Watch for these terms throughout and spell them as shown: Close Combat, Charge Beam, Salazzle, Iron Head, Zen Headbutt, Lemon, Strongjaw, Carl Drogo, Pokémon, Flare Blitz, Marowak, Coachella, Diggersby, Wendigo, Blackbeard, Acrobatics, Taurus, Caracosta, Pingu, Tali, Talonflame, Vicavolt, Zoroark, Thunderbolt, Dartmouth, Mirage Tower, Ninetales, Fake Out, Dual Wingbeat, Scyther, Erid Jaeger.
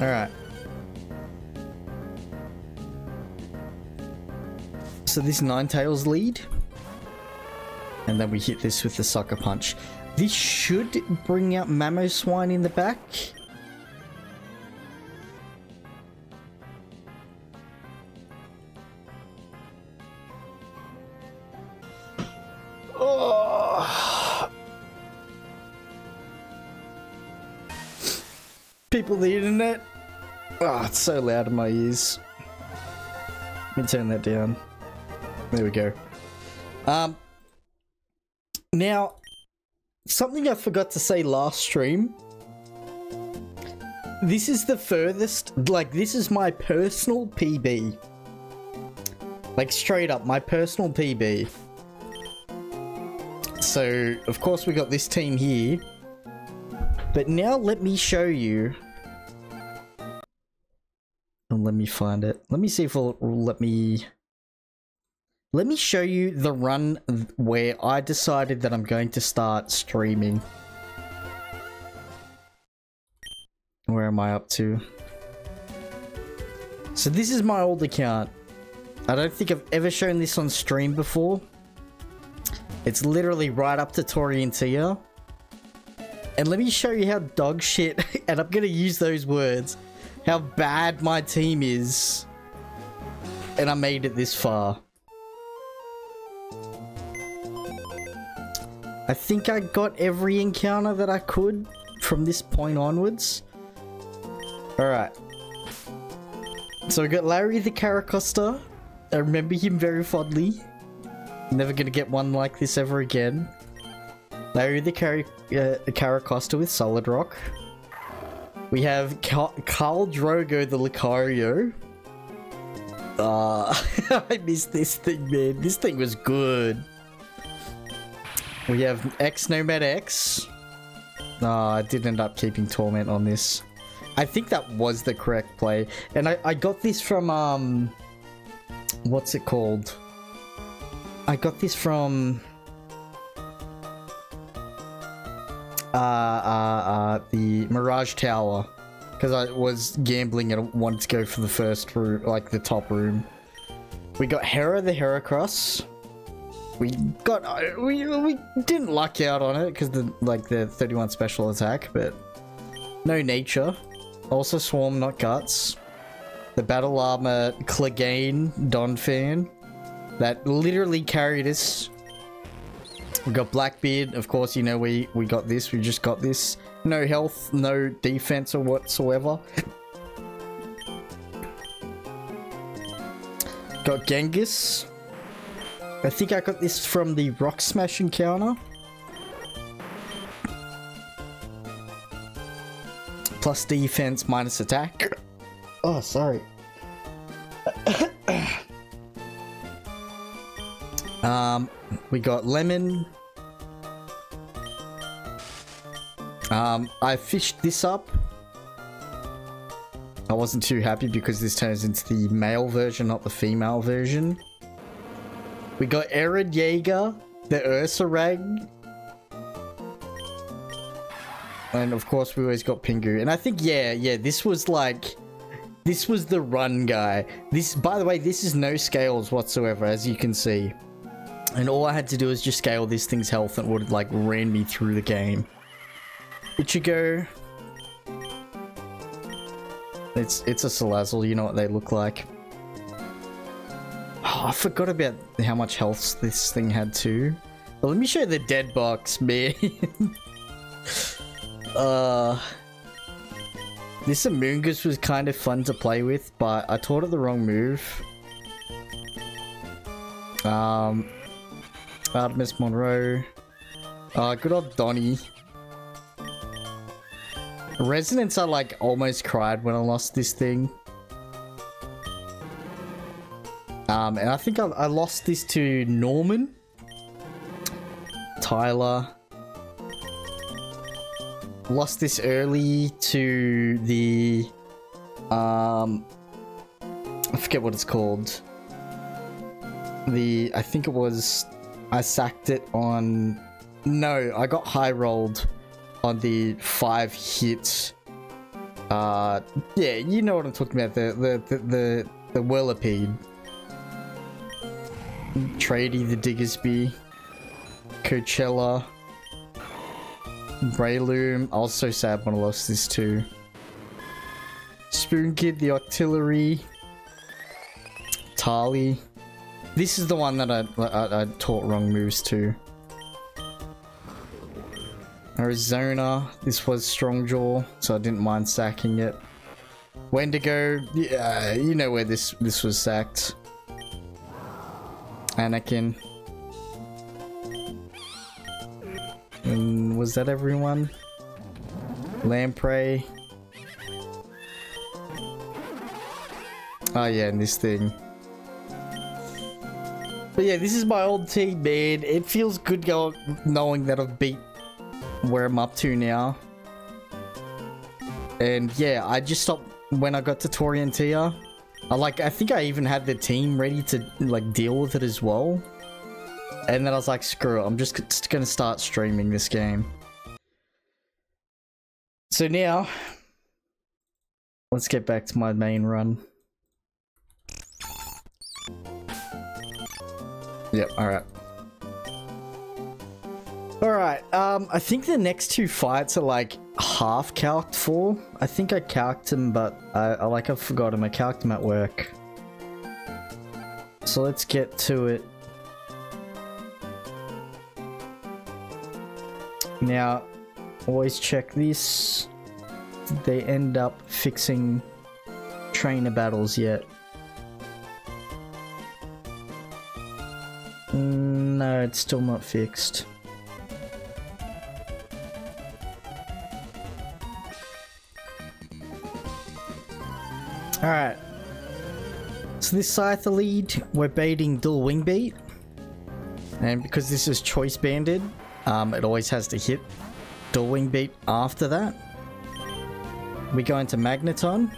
Alright. So this Ninetales lead. And then we hit this with the Sucker Punch. This should bring out Mamoswine in the back. People, the internet. Ah, oh, it's so loud in my ears. Let me turn that down. There we go. Now, something I forgot to say last stream. This is the furthest, like, this is my personal PB. Like, straight up, my personal PB. So, of course, we got this team here. But now let me show you. And let me find it. Let me see if it'll let me... Let me show you the run where I decided that I'm going to start streaming. Where am I up to? So this is my old account. I don't think I've ever shown this on stream before. It's literally right up to Tori and Tia. And let me show you how dog shit, and I'm gonna use those words, how bad my team is. And I made it this far. I think I got every encounter that I could from this point onwards. Alright. So we got Larry the Caracosta. I remember him very fondly. Never gonna get one like this ever again. Larry the Caracosta with Solid Rock. We have Carl Drogo the Lucario. I missed this thing, man. This thing was good. We have X-Nomad X. I did end up keeping Torment on this. I think that was the correct play. And I got this from, what's it called? I got this from... the Mirage Tower, because I was gambling and I wanted to go for the first room, like the top room. We got Hera the Heracross. We didn't luck out on it because the like the 31 special attack, but no nature. Also swarm, not guts. The battle armor Klagane Donphan that literally carried us. We got Blackbeard, of course, you know, we got this, we just got this. No health, no defense or whatsoever. Got Genghis. I think I got this from the Rock Smash encounter. Plus defense, minus attack. Oh, sorry. We got Lemon. I fished this up. I wasn't too happy because this turns into the male version, not the female version. We got Erid Jaeger, the Ursa Rag. And of course we always got Pingu. And I think, yeah, this was like... This was the run guy. This, by the way, this is no scales whatsoever, as you can see. And all I had to do is just scale this thing's health and it would, like, ran me through the game. Ichigo. It's a Salazzle, you know what they look like. Oh, I forgot about how much health this thing had too. Well, let me show you the dead box, man. This Amoongus was kind of fun to play with, but I taught it the wrong move. Artemis Monroe. Good old Donnie. Resonance, I like almost cried when I lost this thing. And I think I lost this to Norman. Tyler. Lost this early to the... I forget what it's called. I think it was... I sacked it on... No, I got high rolled on the 5 hit Yeah, you know what I'm talking about, the Whirlipede. Trady the Diggersby, Coachella, Breloom. I was so sad when I lost this too. Spoon Kid the Octillery, Tali. This is the one that I taught wrong moves to. Arizona, this was Strongjaw, so I didn't mind sacking it. Wendigo, yeah, you know where this was sacked. Anakin. And was that everyone? Lamprey. Oh yeah, and this thing. But yeah, this is my old team, man. It feels good knowing that I've beat where I'm up to now. And yeah, I just stopped when I got to Tori and Tia. I think I even had the team ready to, like, deal with it as well. And then I was like, screw it, I'm just gonna start streaming this game. So now, let's get back to my main run. Yep, alright. Alright, I think the next two fights are, like, half calced for. I think I calced him, but I forgot him. I calced him at work. So let's get to it. Now, always check this. Did they end up fixing trainer battles yet? No, it's still not fixed. Alright, so this Scyther lead, we're baiting Dual Wingbeat, and because this is Choice Banded, it always has to hit Dual Wingbeat after that. We go into Magneton.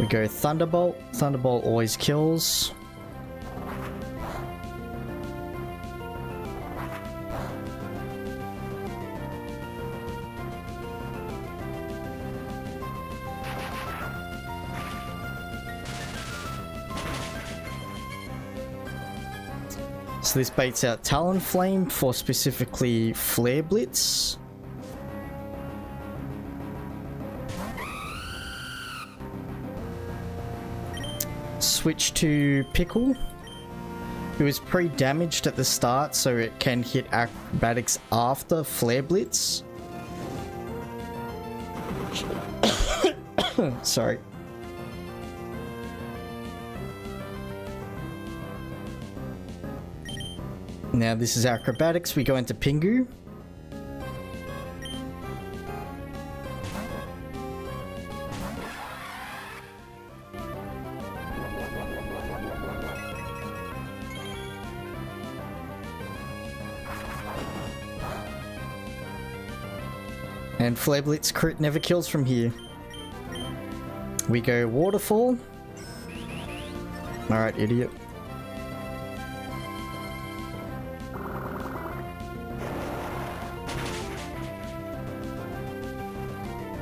We go Thunderbolt. Thunderbolt always kills. So this baits out Talonflame for specifically Flare Blitz. Switch to Pickle. It was pre-damaged at the start, so it can hit Acrobatics after Flare Blitz. Sorry. Now this is Acrobatics. We go into Pingu. And Flare Blitz crit never kills from here. We go Waterfall. Alright, idiot.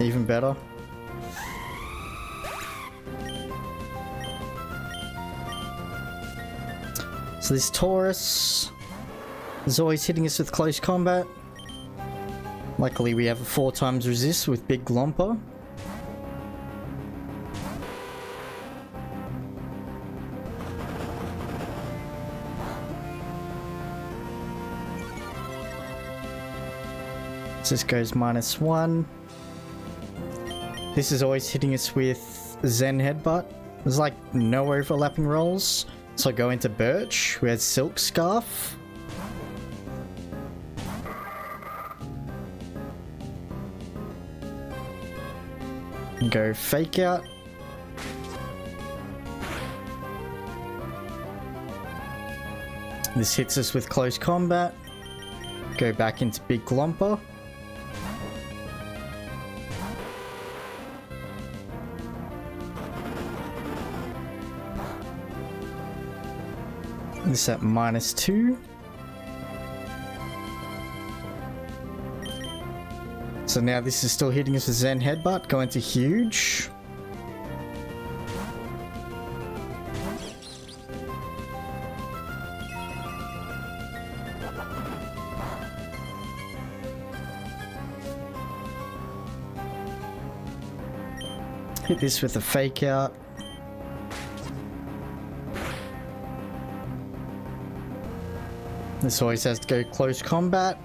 Even better. So this Taurus is always hitting us with Close Combat. Luckily, we have a 4x resist with Big Glomper. So this goes -1. This is always hitting us with Zen Headbutt. There's like no overlapping rolls. So I go into Birch. We had Silk Scarf. Go Fake Out. This hits us with Close Combat. Go back into Big Glomper. This at -2. So now this is still hitting us with Zen Headbutt, going to huge. Hit this with a Fake Out. This always has to go Close Combat.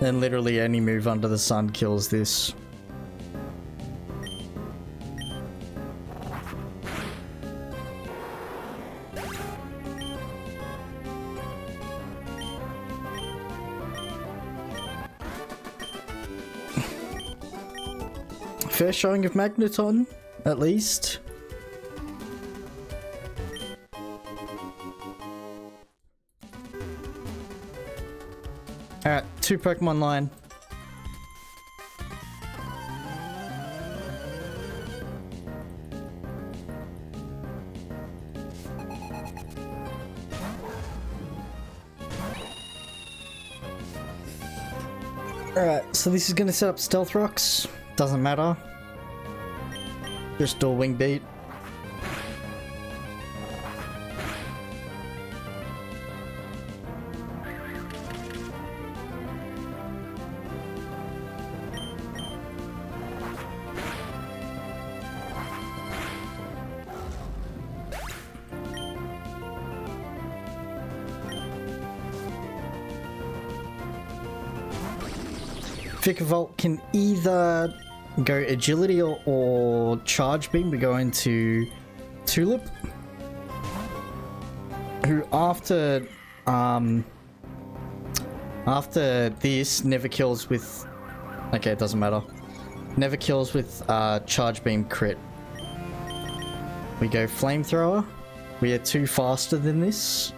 Then literally any move under the sun kills this. Fair showing of Magneton, at least. Alright, 2 Pokemon line. Alright, so this is going to set up Stealth Rocks. Doesn't matter. Just Dual Wingbeat. Vicavolt can either go Agility or Charge Beam. We go into Tulip, who after this never kills with... Okay, it doesn't matter. Never kills with Charge Beam crit. We go Flamethrower. We are 2 faster than this.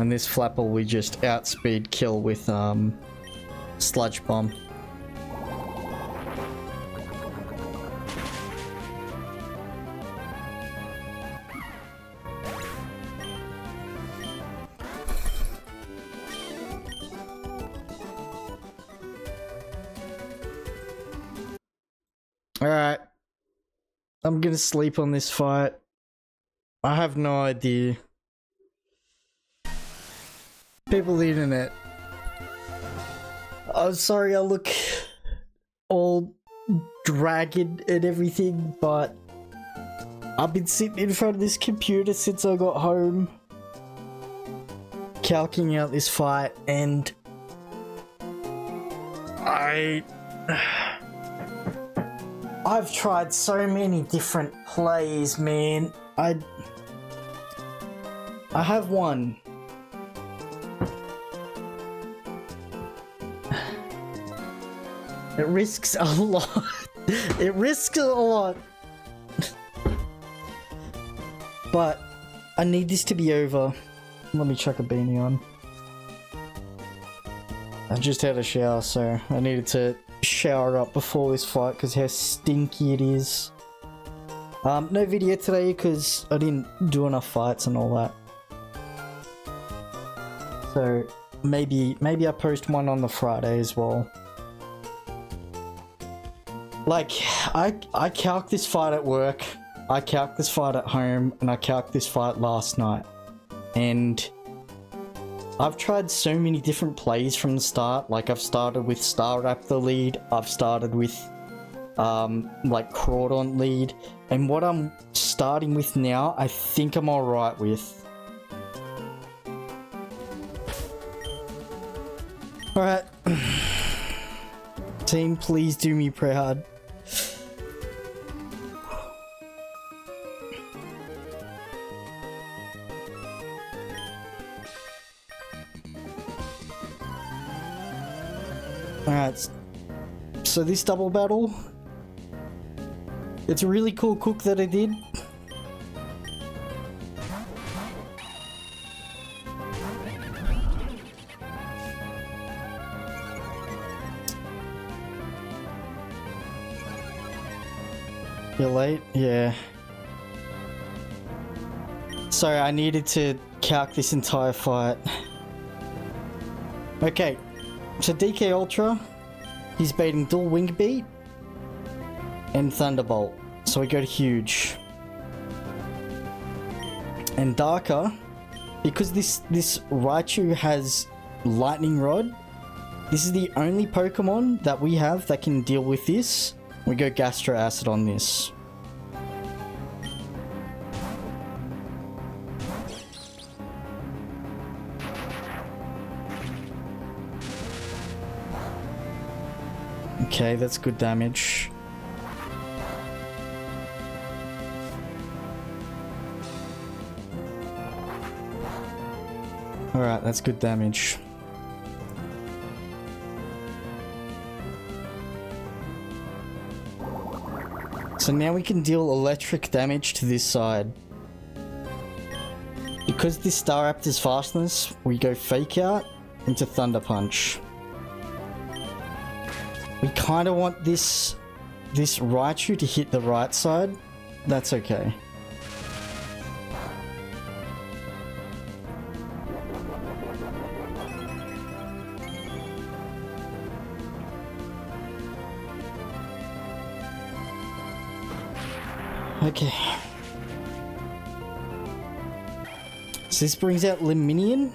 And this Flapple we just outspeed kill with Sludge Bomb. Alright. I'm gonna sleep on this fight. I have no idea. People on the internet, I'm sorry I look all dragged and everything, but I've been sitting in front of this computer since I got home, calcing out this fight, and I've tried so many different plays, man. I have one. It risks a lot. It risks a lot. But I need this to be over. Let me chuck a beanie on. I just had a shower, so I needed to shower up before this fight because how stinky it is. No video today because I didn't do enough fights and all that. So maybe I post one on the Friday as well. Like, I calc this fight at work, I calc this fight at home, and I calc this fight last night. And I've tried so many different plays from the start. Like, I've started with Starrap the lead, I've started with, like, Crawdaunt lead. And what I'm starting with now, I think I'm alright with. Alright. Team, please do me proud. Alright, so this double battle, it's a really cool cook that I did. You're late? Yeah. Sorry, I needed to calc this entire fight. Okay, so DK Ultra, he's baiting Dual Wingbeat and Thunderbolt. So we go to Huge. And Darker, because this Raichu has Lightning Rod, this is the only Pokemon that we have that can deal with this. We go Gastro Acid on this. Okay, that's good damage. Alright, that's good damage. So now we can deal electric damage to this side. Because this Staraptor's fastness, we go Fake Out into Thunder Punch. We kind of want this Raichu to hit the right side. That's okay. Okay. So this brings out Leminion.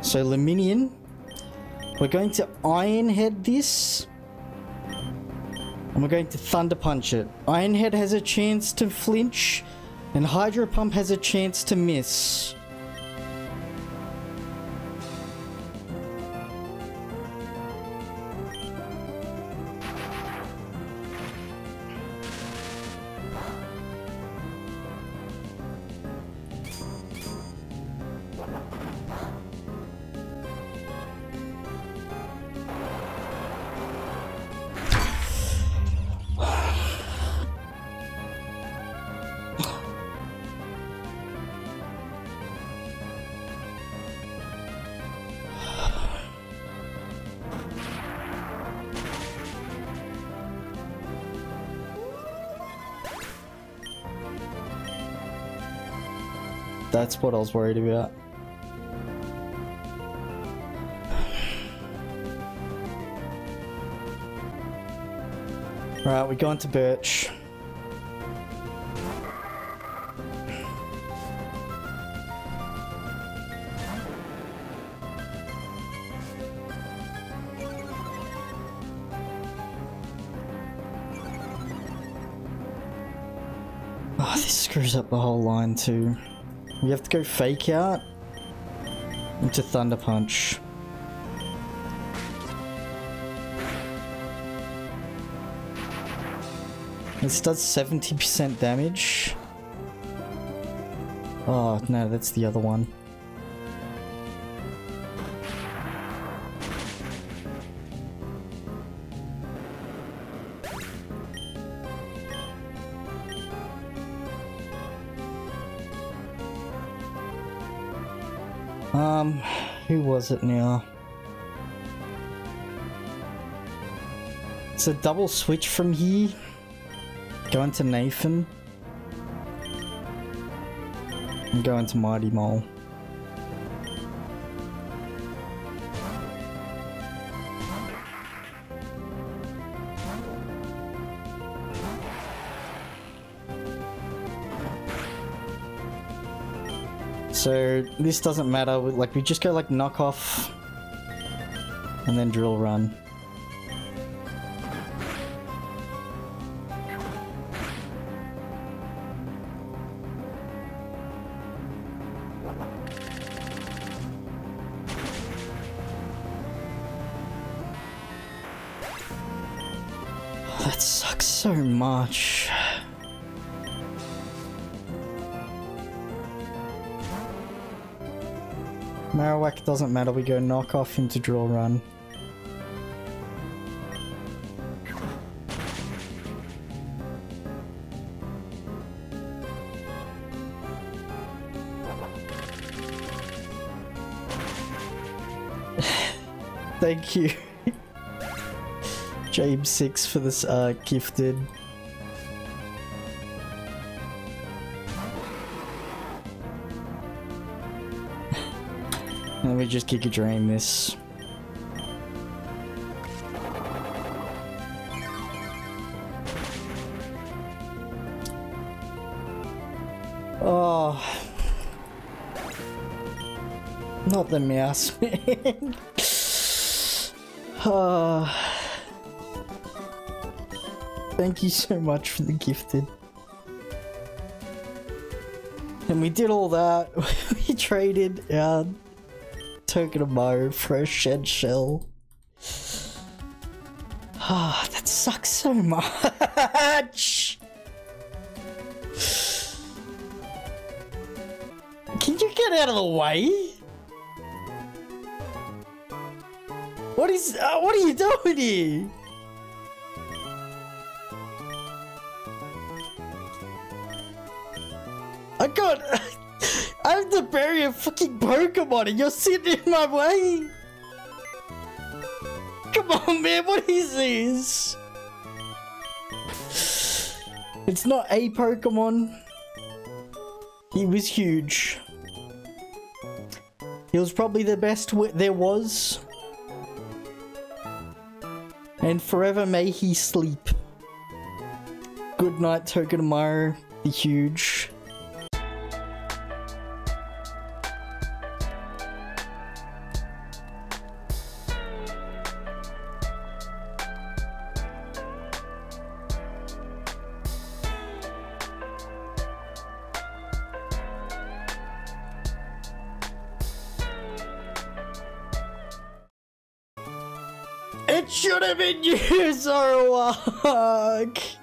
So Leminion, we're going to Iron Head this, and we're going to Thunder Punch it. Iron Head has a chance to flinch, and Hydro Pump has a chance to miss. That's what I was worried about. Right, we're going to Birch. Oh, this screws up the whole line too. We have to go Fake Out into Thunder Punch. This does 70% damage. Oh no, that's the other one. Who was it now? It's a double switch from here. Going to Nathan. And going to Mighty Mole. So this doesn't matter, like we just go like Knock Off and then Drill Run. that sucks so much. Marowak doesn't matter, we go knock off into draw run. Thank you, James 6, for this gifted. Let me just Giga Drain this. Oh, not the mouse, man. Thank you so much for the gifted. And we did all that. We traded our token of Mario for a shed shell. Ah, that sucks so much. Can you get out of the way? What are you doing here? I got... I have to bury a fucking Pokemon and you're sitting in my way? Come on, man, what is this? It's not a Pokemon. He was huge. He was probably the best there was. And forever may he sleep. Good night, Togedemaru, the huge. It should have been you, Zoroark!